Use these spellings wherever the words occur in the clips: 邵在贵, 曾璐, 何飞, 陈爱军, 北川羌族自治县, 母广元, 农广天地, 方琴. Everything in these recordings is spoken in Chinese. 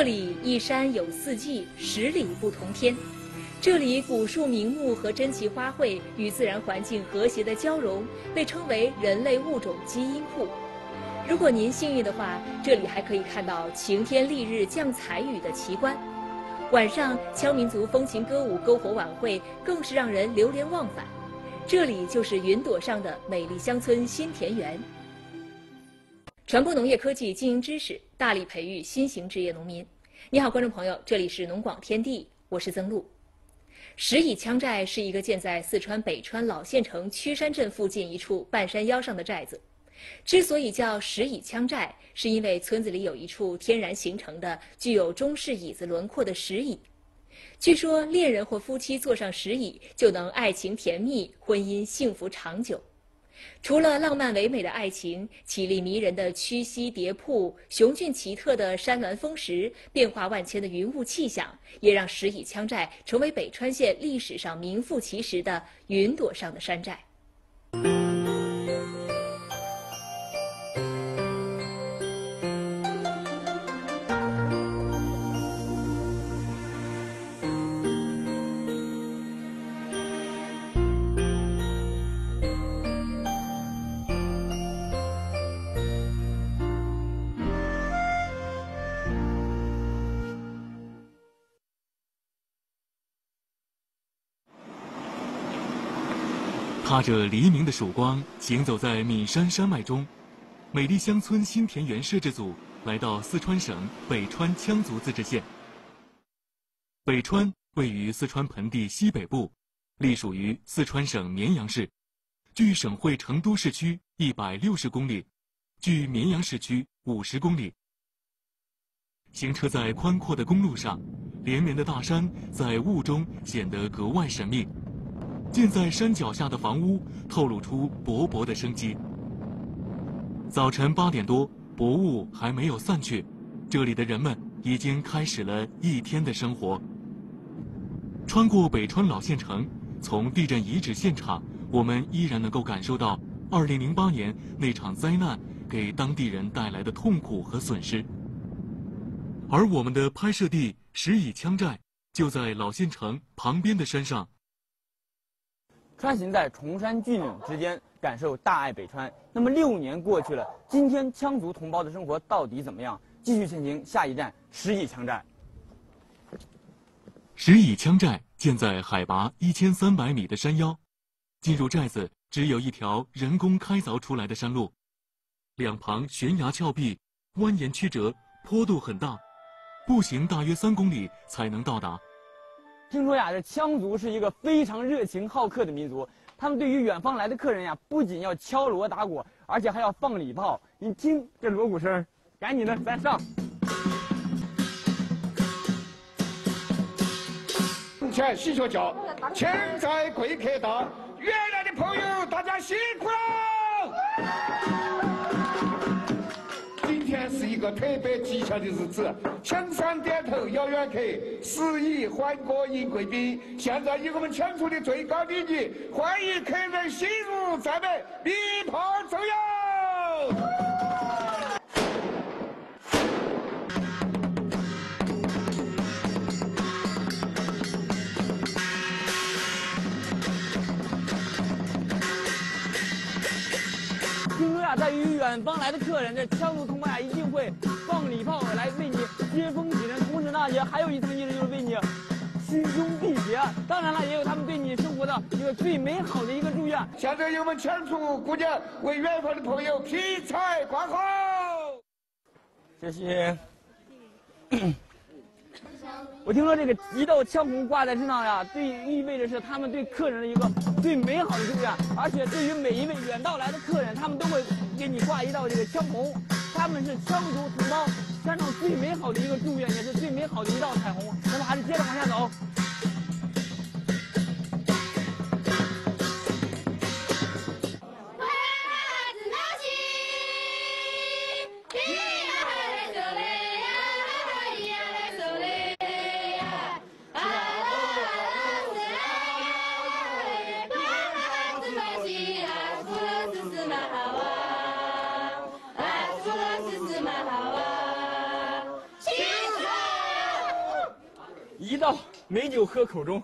这里一山有四季，十里不同天。这里古树名木和珍奇花卉与自然环境和谐的交融，被称为人类物种基因库。如果您幸运的话，这里还可以看到晴天丽日降彩雨的奇观。晚上，羌民族风情歌舞篝火晚会更是让人流连忘返。这里就是云朵上的美丽乡村新田园。传播农业科技，经营知识，大力培育新型职业农民。你好，观众朋友，这里是农广天地，我是曾璐。石乙羌寨是一个建在四川北川老县城曲山镇附近一处半山腰上的寨子。之所以叫石乙羌寨，是因为村子里有一处天然形成的具有中式椅子轮廓的石椅。据说恋人或夫妻坐上石椅，就能爱情甜蜜，婚姻幸福长久。除了浪漫唯美的爱情，绮丽迷人的曲溪叠瀑、雄峻奇特的山峦峰石、变化万千的云雾气象，也让石乙羌寨成为北川县历史上名副其实的云朵上的山寨。踏着黎明的曙光，行走在岷山山脉中，美丽乡村新田园摄制组来到四川省北川羌族自治县。北川位于四川盆地西北部，隶属于四川省绵阳市，距省会成都市区160公里，距绵阳市区50公里。行车在宽阔的公路上，连绵的大山在雾中显得格外神秘。建在山脚下的房屋透露出勃勃的生机。早晨8点多，薄雾还没有散去，这里的人们已经开始了一天的生活。穿过北川老县城，从地震遗址现场，我们依然能够感受到2008年那场灾难给当地人带来的痛苦和损失。而我们的拍摄地石乙羌寨就在老县城旁边的山上。穿行在崇山峻岭之间，感受大爱北川。那么6年过去了，今天羌族同胞的生活到底怎么样？继续前行，下一站石乙羌寨。石乙羌寨建在海拔1300米的山腰，进入寨子只有一条人工开凿出来的山路，两旁悬崖峭壁，蜿蜒曲折，坡度很大，步行大约3公里才能到达。听说呀，这羌族是一个非常热情好客的民族。他们对于远方来的客人呀，不仅要敲锣打鼓，而且还要放礼炮。你听这锣鼓声，赶紧的，咱上！前洗手脚，前在贵客到，远来的朋友，大家辛苦了！今天是一个特别吉祥的日子，羌山点头邀远客，诗意欢歌迎贵宾。现在以我们羌族的最高礼仪，欢迎客人进入咱们礼炮奏谣。听说呀，在于远方来的客人，这羌族同胞呀，一定会放礼炮来为你接风洗尘。同时呢，也还有一层意思，就是为你亲兄弟节。当然了，也有他们对你生活的一个最美好的一个祝愿。现在由我们羌族姑娘为远方的朋友劈柴挂号。这些，我听说这个一道羌红挂在身上呀，对意味着是他们对客人的一个最美好的祝愿。而且对于每一位远道来的客人，他们都会给你挂一道这个羌红。他们是羌族同胞山上最美好的一个祝愿，也是最美好的一道彩虹。咱们还是接着往下走。一到美酒喝口中，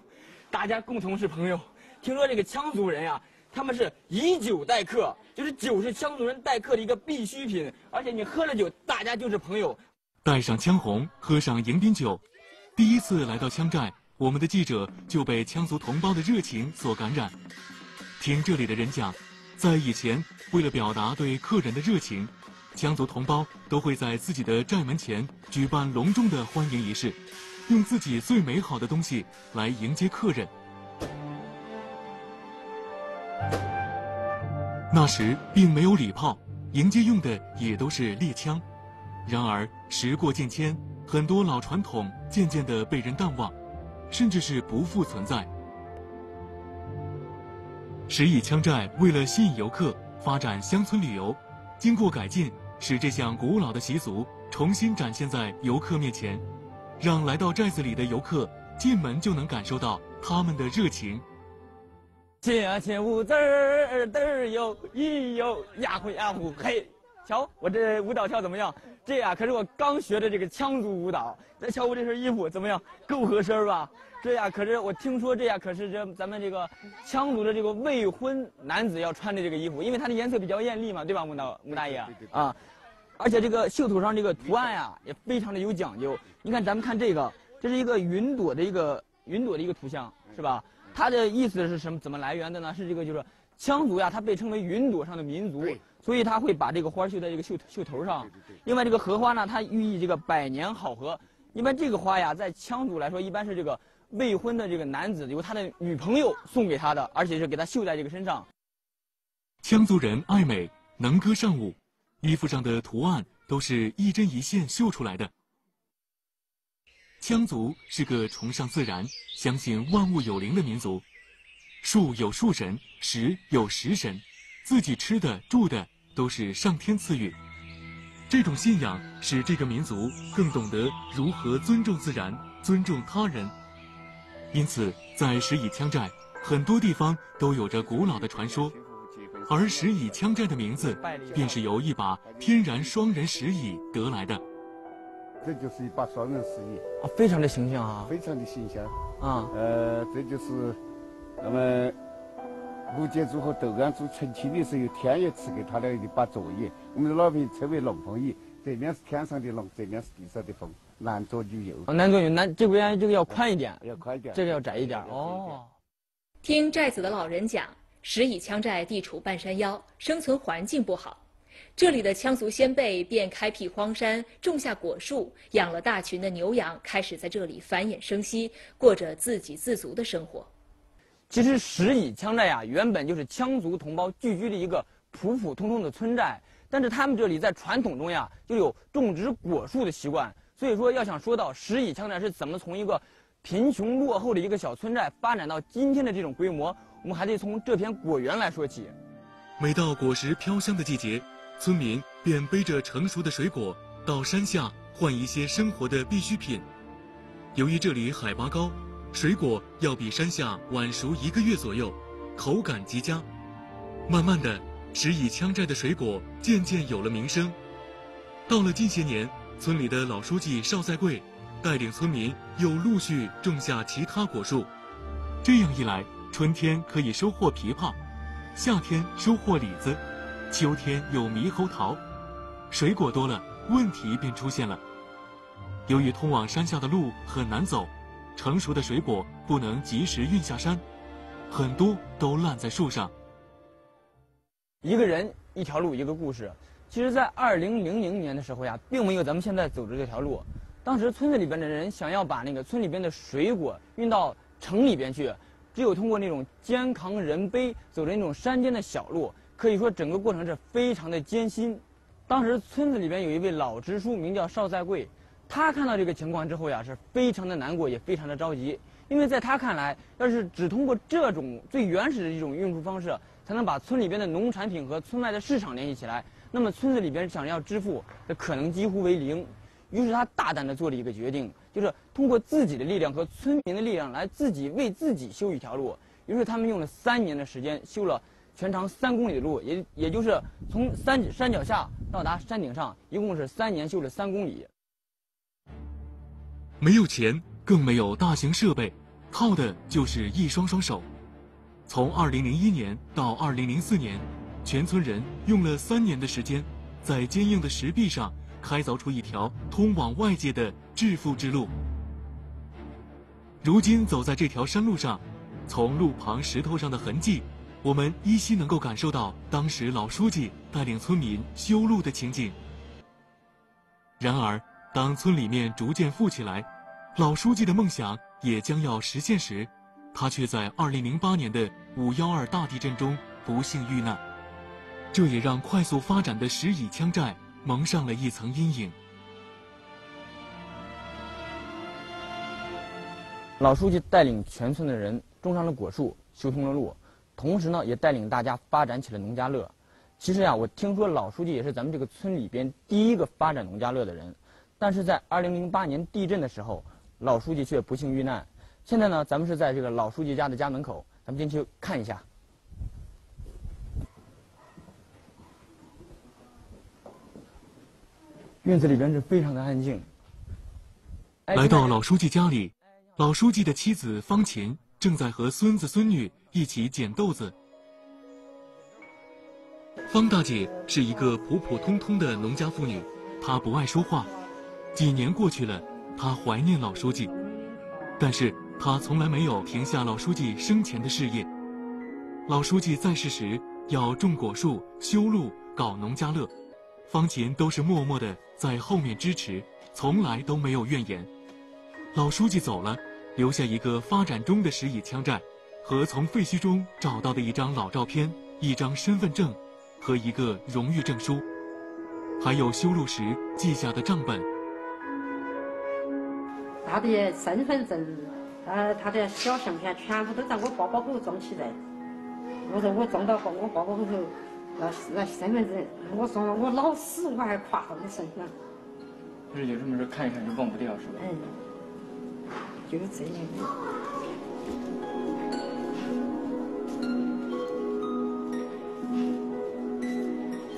大家共同是朋友。听说这个羌族人啊，他们是以酒待客，就是酒是羌族人待客的一个必需品，而且你喝了酒，大家就是朋友。带上羌红，喝上迎宾酒。第一次来到羌寨，我们的记者就被羌族同胞的热情所感染。听这里的人讲，在以前，为了表达对客人的热情，羌族同胞都会在自己的寨门前举办隆重的欢迎仪式，用自己最美好的东西来迎接客人。那时并没有礼炮，迎接用的也都是猎枪。然而时过境迁，很多老传统渐渐地被人淡忘，甚至是不复存在。时以羌寨为了吸引游客，发展乡村旅游，经过改进，使这项古老的习俗重新展现在游客面前，让来到寨子里的游客进门就能感受到他们的热情。亲呀亲舞滋儿滋儿哟，咿哟呀呼呀呼嘿！瞧我这舞蹈跳怎么样？这呀可是我刚学的这个羌族舞蹈。再瞧我这身衣服怎么样？够合身吧？这呀可是我听说这呀可是咱们这个羌族的这个未婚男子要穿的这个衣服，因为它的颜色比较艳丽嘛，对吧，穆大爷啊？而且这个袖口上这个图案呀也非常的有讲究。你看咱们看这个，这是一个云朵的一个图像，是吧？它的意思是什么？怎么来源的呢？是这个就是羌族呀，它被称为云朵上的民族，所以它会把这个花绣在这个袖头上。另外这个荷花呢，它寓意这个百年好合。一般这个花呀，在羌族来说，一般是这个未婚的这个男子由他的女朋友送给他的，而且是给他绣在这个身上。羌族人爱美，能歌善舞，衣服上的图案都是一针一线绣出来的。羌族是个崇尚自然、相信万物有灵的民族，树有树神，石有石神，自己吃的、住的都是上天赐予。这种信仰使这个民族更懂得如何尊重自然、尊重他人。因此，在时以羌寨，很多地方都有着古老的传说，而时以羌寨的名字便是由一把天然双人石椅得来的。这就是一把双人石椅啊，非常的形象啊，非常的形象啊。这就是那么吴建祖和窦干祖成亲的时候，天爷赐给他的一把座椅，我们老百姓称为龙凤椅。这边是天上的龙，这边是地上的凤，男左女右。男左女右，这个要宽一点，要宽一点，这个要窄一点。哦。听寨子的老人讲，时以羌寨地处半山腰，生存环境不好。这里的羌族先辈便开辟荒山，种下果树，养了大群的牛羊，开始在这里繁衍生息，过着自给自足的生活。其实时以羌寨呀，原本就是羌族同胞聚居的一个普普通通的村寨，但是他们这里在传统中呀，就有种植果树的习惯。所以说，要想说到时以羌寨是怎么从一个贫穷落后的一个小村寨发展到今天的这种规模，我们还得从这片果园来说起。每到果实飘香的季节，村民便背着成熟的水果到山下换一些生活的必需品。由于这里海拔高，水果要比山下晚熟1个月左右，口感极佳。慢慢的，时以羌寨的水果渐渐有了名声。到了近些年，村里的老书记邵在贵带领村民又陆续种下其他果树。这样一来，春天可以收获枇杷，夏天收获李子，秋天有猕猴桃，水果多了，问题便出现了。由于通往山下的路很难走，成熟的水果不能及时运下山，很多都烂在树上。一个人一条路一个故事。其实，在2000年的时候呀，并没有咱们现在走的这条路。当时村子里边的人想要把那个村里边的水果运到城里边去，只有通过那种肩扛人背走着那种山间的小路。可以说整个过程是非常的艰辛。当时村子里边有一位老支书，名叫邵在贵，他看到这个情况之后呀，是非常的难过，也非常的着急。因为在他看来，要是只通过这种最原始的一种运输方式，才能把村里边的农产品和村外的市场联系起来，那么村子里边想要致富的可能几乎为零。于是他大胆地做了一个决定，就是通过自己的力量和村民的力量来自己为自己修一条路。于是他们用了3年的时间，修了全长3公里的路，也就是从山脚下到达山顶上，一共是3年，修了3公里。没有钱，更没有大型设备，靠的就是一双双手。从2001年到2004年，全村人用了3年的时间，在坚硬的石壁上开凿出一条通往外界的致富之路。如今走在这条山路上，从路旁石头上的痕迹，我们依稀能够感受到当时老书记带领村民修路的情景。然而，当村里面逐渐富起来，老书记的梦想也将要实现时，他却在2008年的5·12大地震中不幸遇难，这也让快速发展的石乙羌寨蒙上了一层阴影。老书记带领全村的人种上了果树，修通了路，同时呢，也带领大家发展起了农家乐。其实呀，我听说老书记也是咱们这个村里边第一个发展农家乐的人，但是在2008年地震的时候，老书记却不幸遇难。现在呢，咱们是在这个老书记家的家门口，咱们进去看一下。院子里边是非常的安静。来到老书记家里，老书记的妻子方琴正在和孙子孙女一起捡豆子。方大姐是一个普普通通的农家妇女，她不爱说话。几年过去了，她怀念老书记，但是他从来没有停下老书记生前的事业。老书记在世时要种果树、修路、搞农家乐，方琴都是默默的在后面支持，从来都没有怨言。老书记走了，留下一个发展中的石乙羌寨，和从废墟中找到的一张老照片、一张身份证和一个荣誉证书，还有修路时记下的账本。他的身份证，他的小相片，全部都在我包包口装起来。我说我装到我包包口头，那身份证，我说我老死我还挎到我身上。就是有什么事看一看就忘不掉，是吧？嗯，就是这样。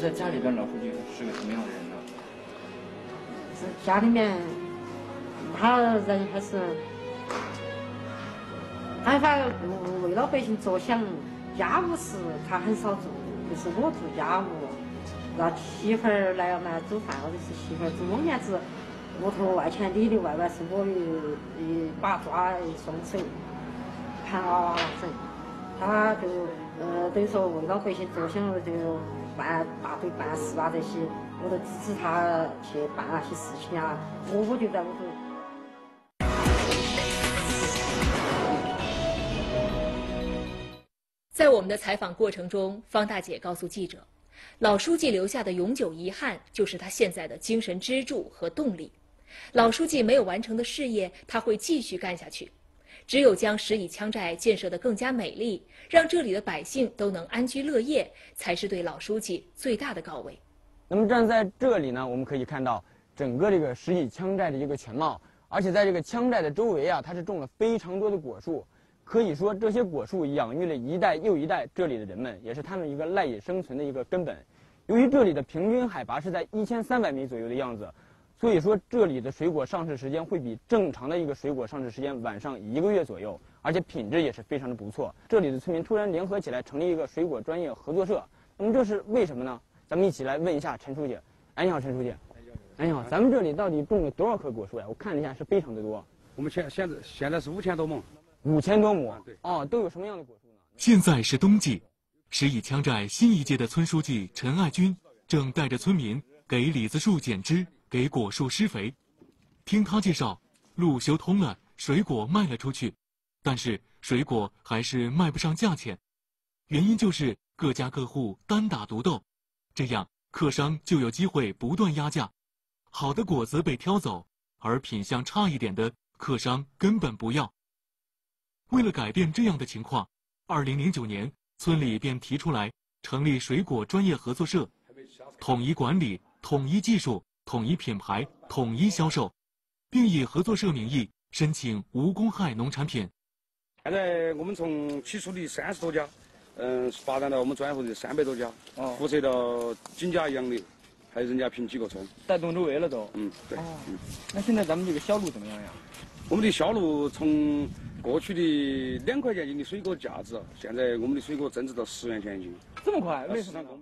在家里边，老书记是个什么样的人呢？是家里面。他人还是，俺反正为老百姓着想，家务事他很少做，就是我做家务，让媳妇儿来嘛做饭，或者是媳妇儿做某样子，屋头外钱里里外外是我一把抓一双手，盘娃娃整，他就等于说为老百姓着想就办大队办事啊这些，我都支持他去办那些事情啊，我就在屋头。在我们的采访过程中，方大姐告诉记者，老书记留下的永久遗憾就是他现在的精神支柱和动力。老书记没有完成的事业，他会继续干下去。只有将石乙羌寨建设得更加美丽，让这里的百姓都能安居乐业，才是对老书记最大的告慰。那么站在这里呢，我们可以看到整个这个石乙羌寨的一个全貌，而且在这个羌寨的周围啊，它是种了非常多的果树。可以说，这些果树养育了一代又一代这里的人们，也是他们一个赖以生存的一个根本。由于这里的平均海拔是在1300米左右的样子，所以说这里的水果上市时间会比正常的一个水果上市时间晚上1个月左右，而且品质也是非常的不错。这里的村民突然联合起来成立一个水果专业合作社，那么这是为什么呢？咱们一起来问一下陈书记。哎，你好，陈书记。哎，你好，咱们这里到底种了多少棵果树呀？我看了一下，是非常的多。我们现在是5000多亩。5000多亩，哦，都有什么样的果树呢？现在是冬季，石乙羌寨新一届的村书记陈爱军正带着村民给李子树剪枝，给果树施肥。听他介绍，路修通了，水果卖了出去，但是水果还是卖不上价钱，原因就是各家各户单打独斗，这样客商就有机会不断压价，好的果子被挑走，而品相差一点的客商根本不要。为了改变这样的情况，2009年村里便提出来成立水果专业合作社，统一管理、统一技术、统一品牌、统一销售，并以合作社名义申请无公害农产品。现在我们从起初的30多家，发展到我们专业户的300多家，辐射到金家、杨柳，还有人家坪几个村，带动周围了都。嗯，对。那现在咱们这个销路怎么样呀？我们的销路从过去的2块钱一斤的水果价值，现在我们的水果增值到10元钱一斤。这么快？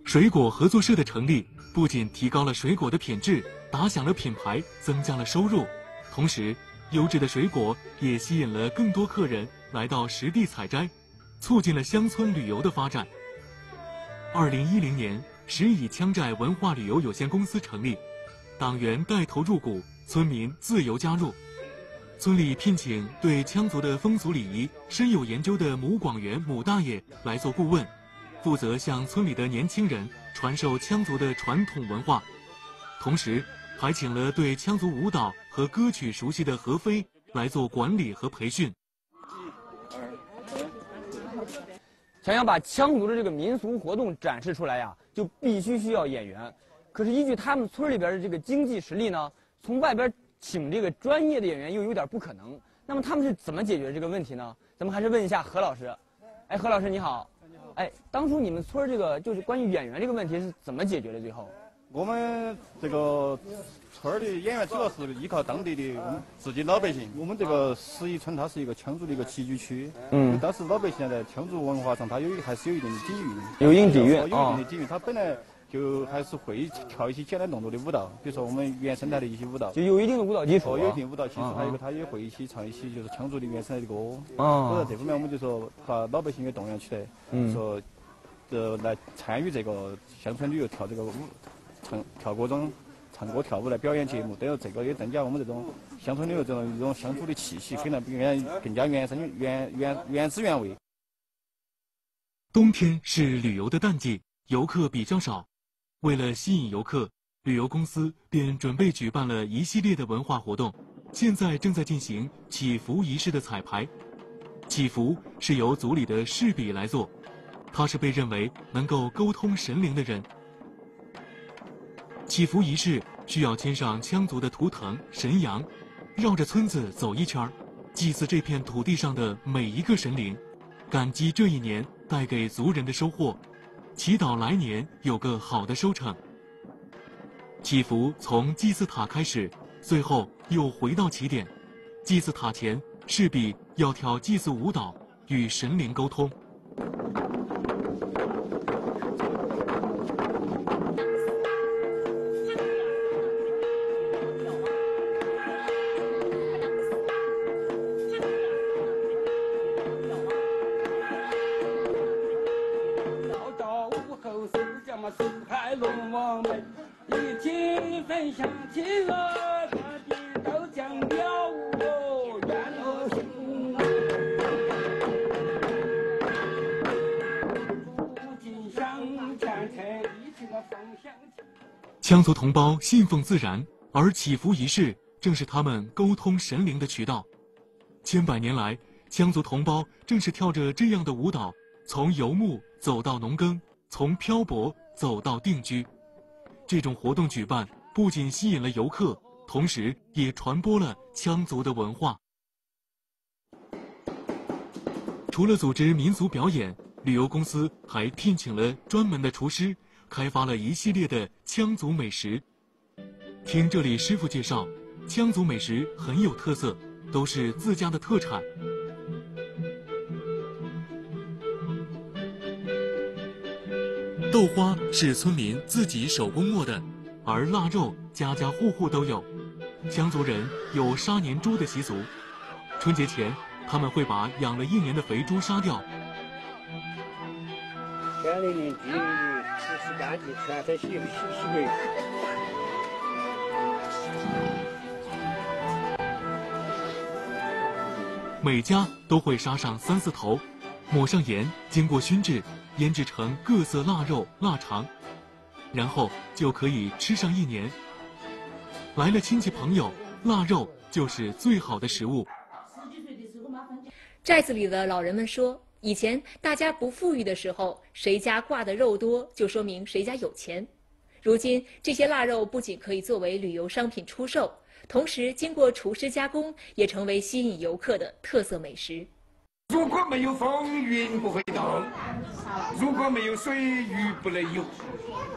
水果合作社的成立，不仅提高了水果的品质，打响了品牌，增加了收入，同时优质的水果也吸引了更多客人来到实地采摘，促进了乡村旅游的发展。2010年，石乙羌寨文化旅游有限公司成立，党员带头入股，村民自由加入。 村里聘请对羌族的风俗礼仪深有研究的母广元母大爷来做顾问，负责向村里的年轻人传授羌族的传统文化，同时还请了对羌族舞蹈和歌曲熟悉的何飞来做管理和培训。想要把羌族的这个民俗活动展示出来呀，就必须需要演员。可是依据他们村里边的这个经济实力呢，从外边 请这个专业的演员又有点不可能，那么他们是怎么解决这个问题呢？咱们还是问一下何老师。哎，何老师你好。你好。哎，当初你们村这个就是关于演员这个问题是怎么解决的？最后，我们这个村的演员主要是依靠当地的我们自己老百姓。我们这个石乙村它是一个羌族的一个栖居区，嗯，但是老百姓在羌族文化上它还是有一定的底蕴，有一定底蕴，有一定的底蕴，它本来 就还是会跳一些简单动作的舞蹈，比如说我们原生态的一些舞蹈，就有一定的舞蹈基础，有一定舞蹈基础，还有他也会一些唱一些就是羌族的原生态的歌。啊，所以这方面我们就说把老百姓给动员起来，说来参与这个乡村旅游，跳这个舞，跳各种唱歌跳舞来表演节目，等于这个也增加我们这种乡村旅游这种乡土的气息，可能比更加原汁原味。冬天是旅游的淡季，游客比较少。 为了吸引游客，旅游公司便准备举办了一系列的文化活动。现在正在进行祈福仪式的彩排。祈福是由族里的士比来做，他是被认为能够沟通神灵的人。祈福仪式需要牵上羌族的图腾神羊，绕着村子走一圈，祭祀这片土地上的每一个神灵，感激这一年带给族人的收获。 祈祷来年有个好的收成。祈福从祭祀塔开始，最后又回到起点。祭祀塔前，势必要跳祭祀舞蹈，与神灵沟通。羌族同胞信奉自然，而祈福仪式正是他们沟通神灵的渠道。千百年来，羌族同胞正是跳着这样的舞蹈，从游牧走到农耕，从漂泊走到定居。这种活动举办不仅吸引了游客，同时也传播了羌族的文化。除了组织民族表演，旅游公司还聘请了专门的厨师， 开发了一系列的羌族美食。听这里师傅介绍，羌族美食很有特色，都是自家的特产。豆花是村民自己手工磨的，而腊肉家家户户都有。羌族人有杀年猪的习俗，春节前他们会把养了一年的肥猪杀掉。 家里的猪是干净，全在洗胃。每家都会杀上3、4头，抹上盐，经过熏制，腌制成各色腊肉、腊肠，然后就可以吃上一年。来了亲戚朋友，腊肉就是最好的食物。寨子里的老人们说， 以前大家不富裕的时候，谁家挂的肉多，就说明谁家有钱。如今，这些腊肉不仅可以作为旅游商品出售，同时经过厨师加工，也成为吸引游客的特色美食。如果没有风，云不会动；如果没有水，鱼不能游；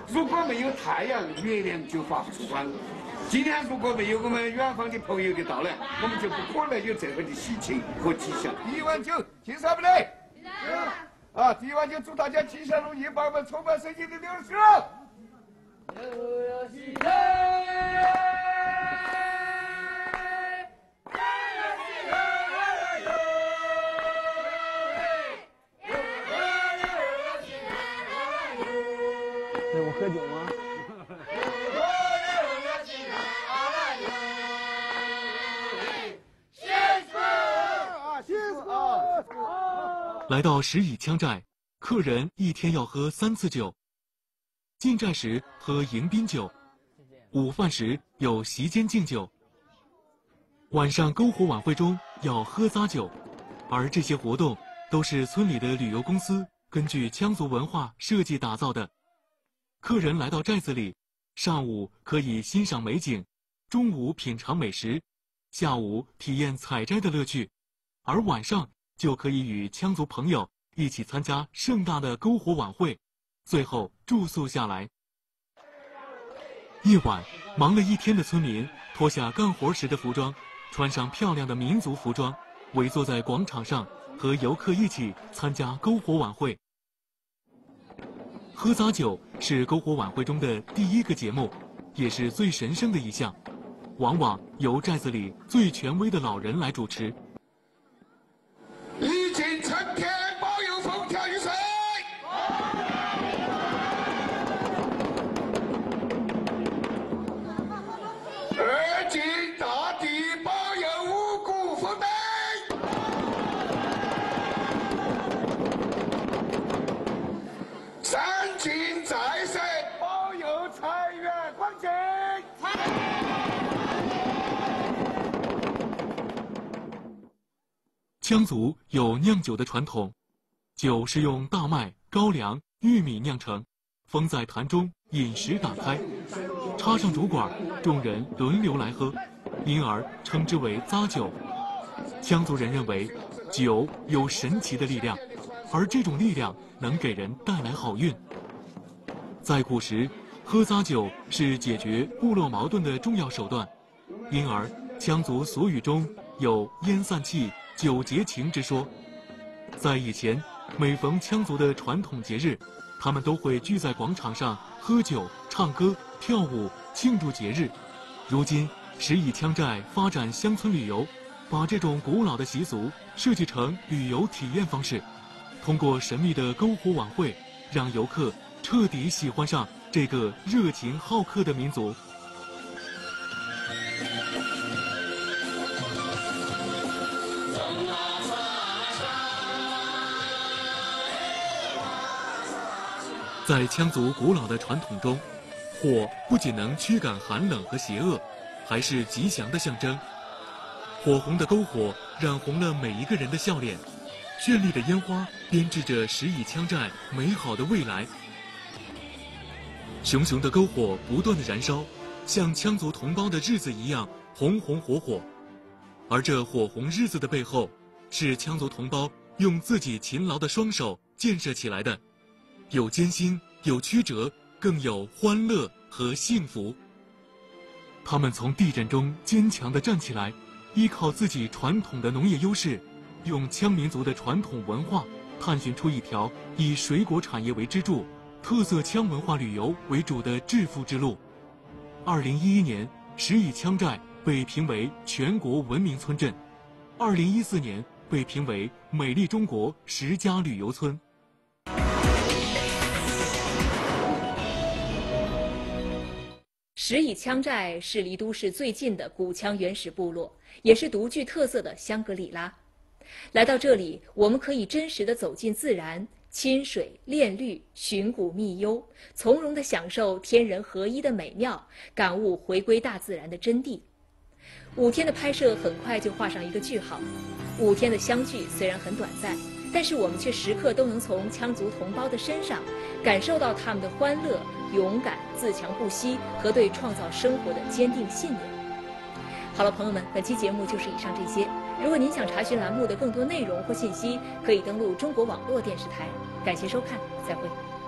如果没有太阳，月亮就发不出光。今天如果没有我们远方的朋友的到来，我们就不可能有这份的喜庆和吉祥。第一碗酒，敬上不来？啊，第一碗酒祝大家吉祥如意，把我们充满生机的流水。又要喜庆。 我喝酒吗？来到石乙羌寨，客人一天要喝3次酒。进寨时喝迎宾酒，午饭时有席间敬酒，晚上篝火晚会中要喝咂酒，而这些活动都是村里的旅游公司根据羌族文化设计打造的。 客人来到寨子里，上午可以欣赏美景，中午品尝美食，下午体验采摘的乐趣，而晚上就可以与羌族朋友一起参加盛大的篝火晚会，最后住宿下来。夜晚，忙了一天的村民脱下干活时的服装，穿上漂亮的民族服装，围坐在广场上，和游客一起参加篝火晚会。 喝咂酒是篝火晚会中的第1个节目，也是最神圣的一项，往往由寨子里最权威的老人来主持。礼请苍天保佑，风调雨顺。二请大地保佑，五谷丰登。 羌族有酿酒的传统，酒是用大麦、高粱、玉米酿成，封在坛中，饮食打开，插上竹管，众人轮流来喝，因而称之为咂酒。羌族人认为，酒有神奇的力量，而这种力量能给人带来好运。在古时，喝咂酒是解决部落矛盾的重要手段，因而羌族俗语中有“烟散气”。 酒节情之说，在以前，每逢羌族的传统节日，他们都会聚在广场上喝酒、唱歌、跳舞庆祝节日。如今，石乙羌寨发展乡村旅游，把这种古老的习俗设计成旅游体验方式，通过神秘的篝火晚会，让游客彻底喜欢上这个热情好客的民族。 在羌族古老的传统中，火不仅能驱赶寒冷和邪恶，还是吉祥的象征。火红的篝火染红了每一个人的笑脸，绚丽的烟花编织着石乙羌寨美好的未来。熊熊的篝火不断的燃烧，像羌族同胞的日子一样红红火火。而这火红日子的背后，是羌族同胞用自己勤劳的双手建设起来的。 有艰辛，有曲折，更有欢乐和幸福。他们从地震中坚强地站起来，依靠自己传统的农业优势，用羌民族的传统文化，探寻出一条以水果产业为支柱、特色羌文化旅游为主的致富之路。2011年，石乙羌寨被评为全国文明村镇；2014年，被评为美丽中国10佳旅游村。 石乙羌寨是离都市最近的古羌原始部落，也是独具特色的香格里拉。来到这里，我们可以真实的走进自然，亲水恋绿，寻古觅幽，从容的享受天人合一的美妙，感悟回归大自然的真谛。5天的拍摄很快就画上一个句号。5天的相聚虽然很短暂，但是我们却时刻都能从羌族同胞的身上感受到他们的欢乐。 勇敢、自强不息和对创造生活的坚定信念。好了，朋友们，本期节目就是以上这些。如果您想查询栏目的更多内容或信息，可以登录中国网络电视台。感谢收看，再会。